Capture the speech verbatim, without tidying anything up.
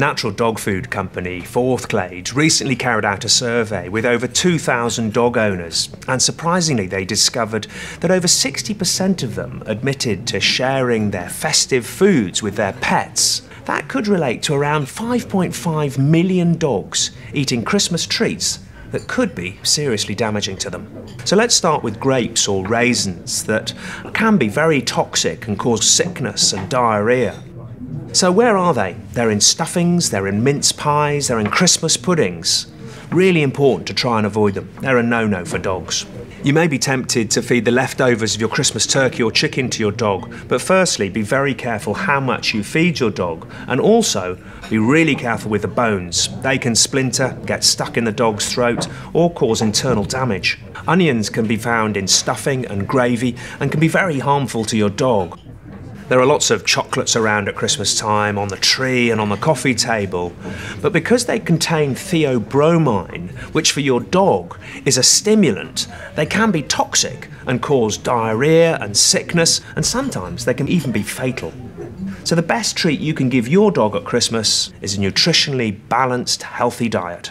natural dog food company Forthglade recently carried out a survey with over two thousand dog owners, and surprisingly they discovered that over sixty percent of them admitted to sharing their festive foods with their pets. That could relate to around five point five million dogs eating Christmas treats that could be seriously damaging to them. So let's start with grapes or raisins that can be very toxic and cause sickness and diarrhea. So where are they? They're in stuffings, they're in mince pies, they're in Christmas puddings. Really important to try and avoid them. They're a no-no for dogs. You may be tempted to feed the leftovers of your Christmas turkey or chicken to your dog, but firstly, be very careful how much you feed your dog, and also be really careful with the bones. They can splinter, get stuck in the dog's throat, or cause internal damage. Onions can be found in stuffing and gravy, and can be very harmful to your dog. There are lots of chocolates around at Christmas time, on the tree and on the coffee table, but because they contain theobromine, which for your dog is a stimulant, they can be toxic and cause diarrhea and sickness, and sometimes they can even be fatal. So the best treat you can give your dog at Christmas is a nutritionally balanced, healthy diet.